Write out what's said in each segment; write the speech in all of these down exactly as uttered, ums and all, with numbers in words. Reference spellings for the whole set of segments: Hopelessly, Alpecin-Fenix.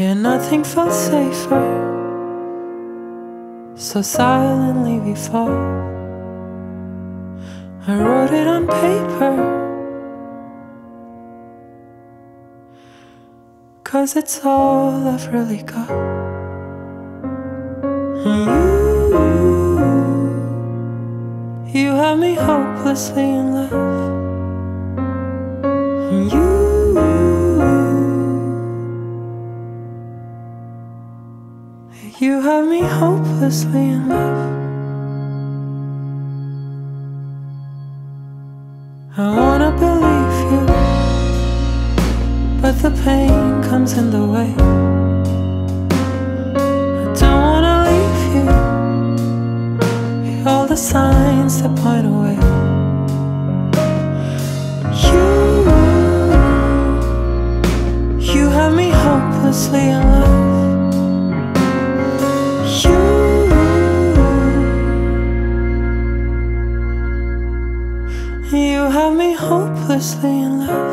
Here nothing felt safer, so silently we fall. I wrote it on paper, 'cause it's all I've really got. And you, you have me hopelessly in love. And you, you have me hopelessly in love. I wanna believe you, but the pain comes in the way. I don't wanna leave you, with all the signs that point away. You, you have me hopelessly in love. You have me hopelessly in love.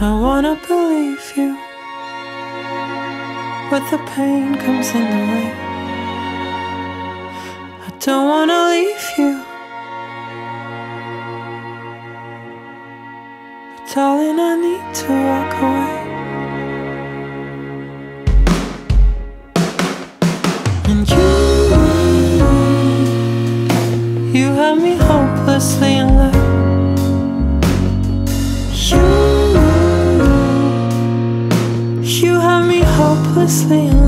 I wanna believe you, but the pain comes in the way. I don't wanna leave you, but darling, I need to walk away. And you, you have me hopelessly in love. Hopelessly in love.